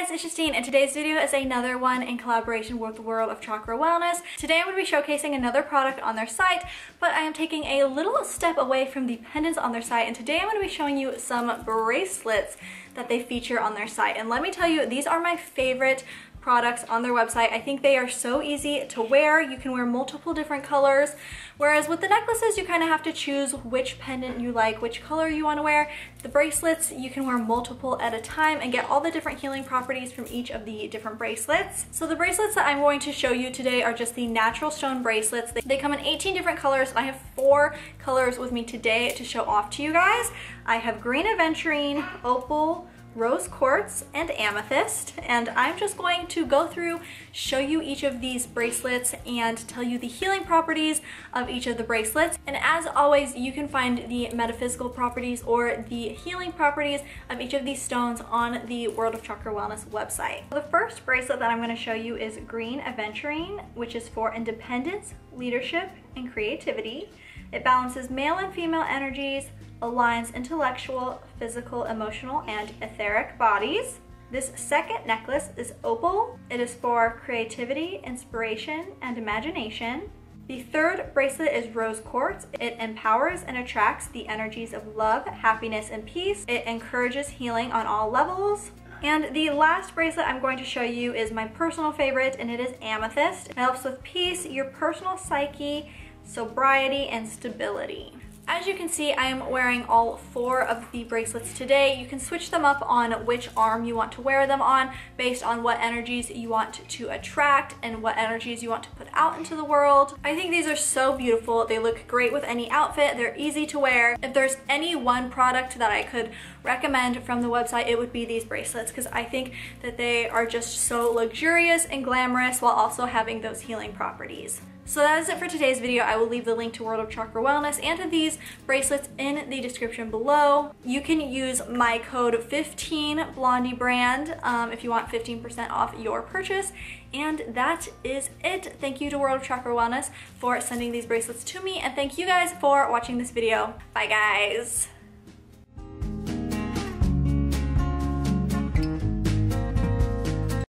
guys, it's Justine, and today's video is another one in collaboration with World of Chakra Wellness. Today I'm going to be showcasing another product on their site, but I am taking a little step away from the pendants on their site, and today I'm going to be showing you some bracelets that they feature on their site. And let me tell you, these are my favorite products on their website. I think they are so easy to wear. You can wear multiple different colors, whereas with the necklaces you kind of have to choose which pendant you like, which color you want to wear. The bracelets you can wear multiple at a time and get all the different healing properties from each of the different bracelets. So the bracelets that I'm going to show you today are just the natural stone bracelets. They come in 18 different colors. I have 4 colors with me today to show off to you guys. I have green aventurine, opal, rose quartz, and amethyst, and I'm just going to go through, show you each of these bracelets and tell you the healing properties of each of the bracelets. And as always, you can find the metaphysical properties or the healing properties of each of these stones on the World of Chakra Wellness website. The first bracelet that I'm going to show you is green aventurine, which is for independence, leadership, and creativity. It balances male and female energies, aligns intellectual, physical, emotional, and etheric bodies. This second necklace is opal. It is for creativity, inspiration, and imagination. The third bracelet is rose quartz. It empowers and attracts the energies of love, happiness, and peace. It encourages healing on all levels. And the last bracelet I'm going to show you is my personal favorite, and it is amethyst. It helps with peace, your personal psyche, sobriety, and stability. As you can see, I am wearing all 4 of the bracelets today. You can switch them up on which arm you want to wear them on based on what energies you want to attract and what energies you want to put out into the world. I think these are so beautiful. They look great with any outfit. They're easy to wear. If there's any one product that I could recommend from the website, it would be these bracelets, because I think that they are just so luxurious and glamorous while also having those healing properties. So that is it for today's video. I will leave the link to World of Chakra Wellness and to these bracelets in the description below. You can use my code 15BLONDIEBRAND if you want 15% off your purchase. And that is it. Thank you to World of Chakra Wellness for sending these bracelets to me, and thank you guys for watching this video. Bye guys!